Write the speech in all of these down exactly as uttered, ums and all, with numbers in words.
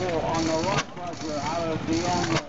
So on the rock we're out of the on the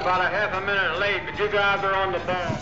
about a half a minute late, but you guys are on the ball.